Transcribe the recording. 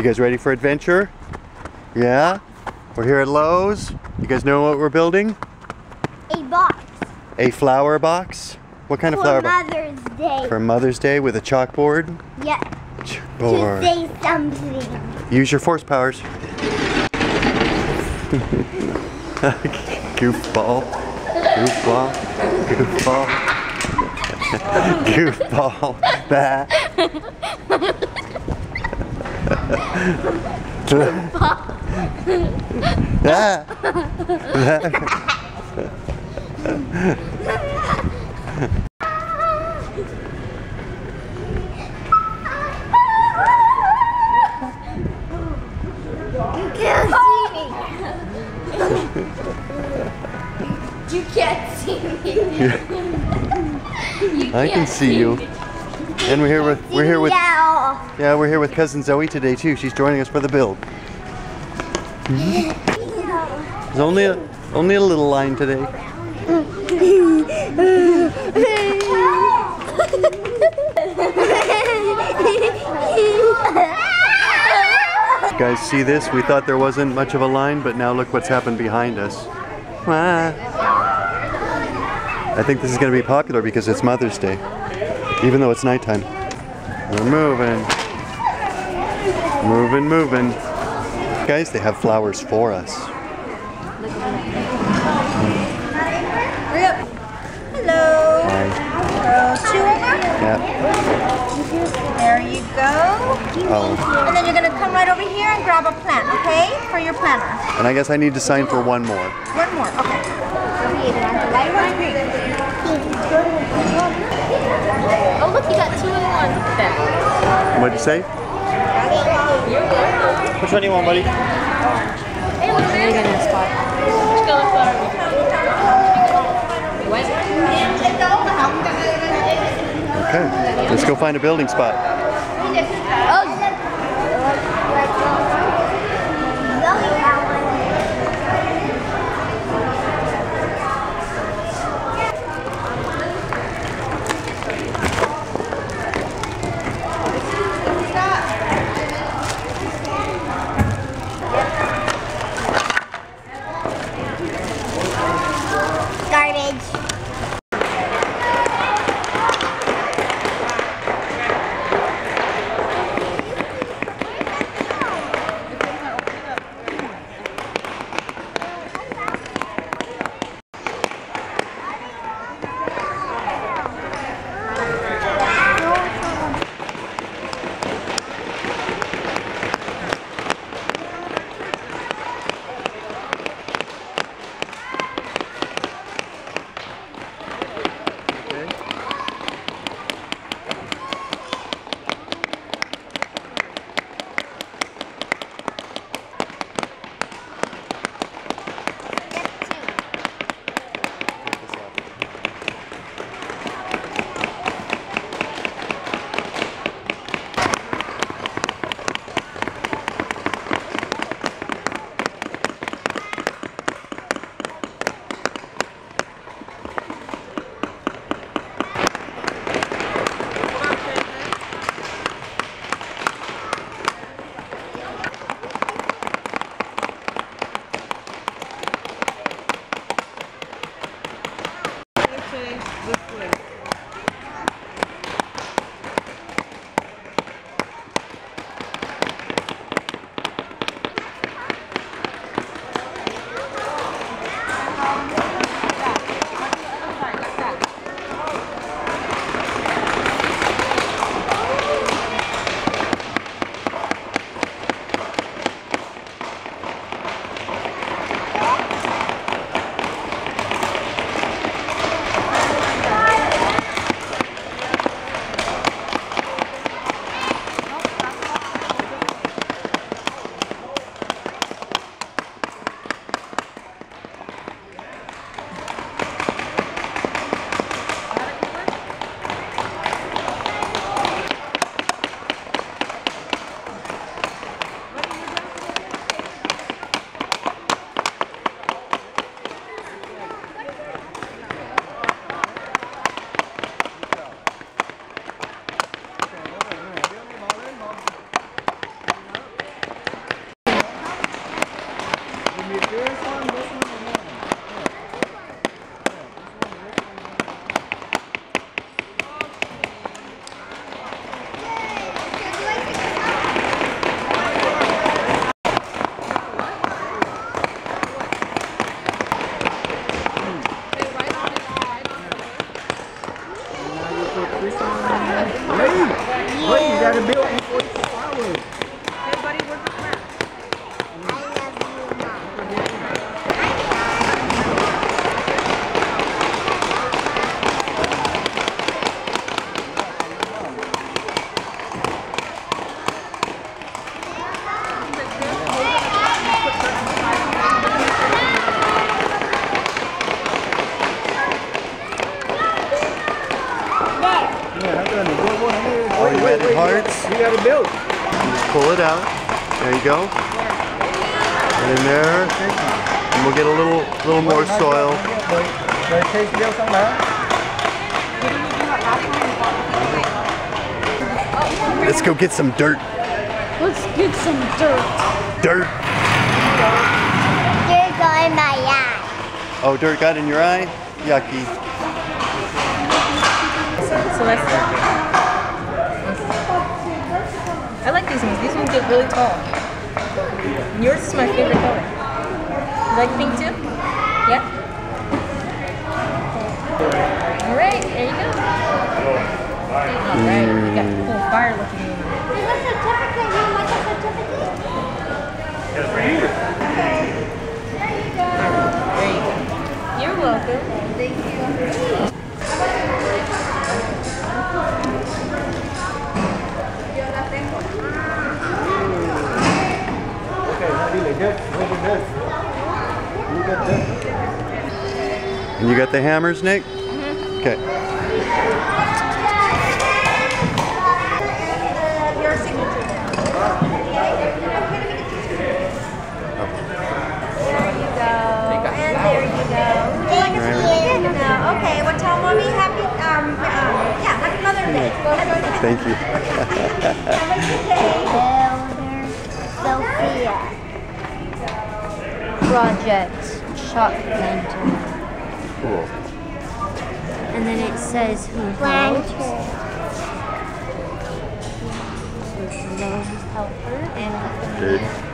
You guys ready for adventure? Yeah? We're here at Lowe's. You guys know what we're building? A box. A flower box? What kind of flower box? For Mother's Day. For Mother's Day with a chalkboard? Yeah. Chalkboard. To say something. Use your force powers. Goofball. Goofball. Goofball. Goofball. That. You can't see me. I can see you. And we're here with Cousin Zoe today too. She's joining us for the build. There's only a little line today. You guys see this? We thought there wasn't much of a line, but now look what's happened behind us. I think this is going to be popular because it's Mother's Day. Even though it's nighttime. We're moving. Moving, moving. Guys, they have flowers for us. Hello. Hi. Yep. There you go. Oh. And then you're going to come right over here and grab a plant, okay? For your planter. And I guess I need to sign for one more. One more, okay. Oh look, you got two in one there. What'd you say? Which one do you want, buddy? Which color flower? Okay, let's go find a building spot. Oh. pull it out. There you go. Right in there. And we'll get a little more soil. Let's go get some dirt. Let's get some dirt. Dirt. Dirt got in my eye. Oh, dirt got in your eye? Yucky. So let's start. I like these ones. These ones get really tall. Yours is my favorite color. You like pink too? Yeah? Alright, there you go. Alright, we got a little fire looking in. Is that certificate? You like a certificate? Yes, for you. Okay. There you go. There you go. You're welcome. Thank you. And you got the hammers, Nick? Mm-hmm. Okay. Okay, well tell mommy happy, yeah, happy Mother's Day. Go ahead. Thank you. Sophia. Project shop planting. Cool. And then it says who helped. Lowe's helper and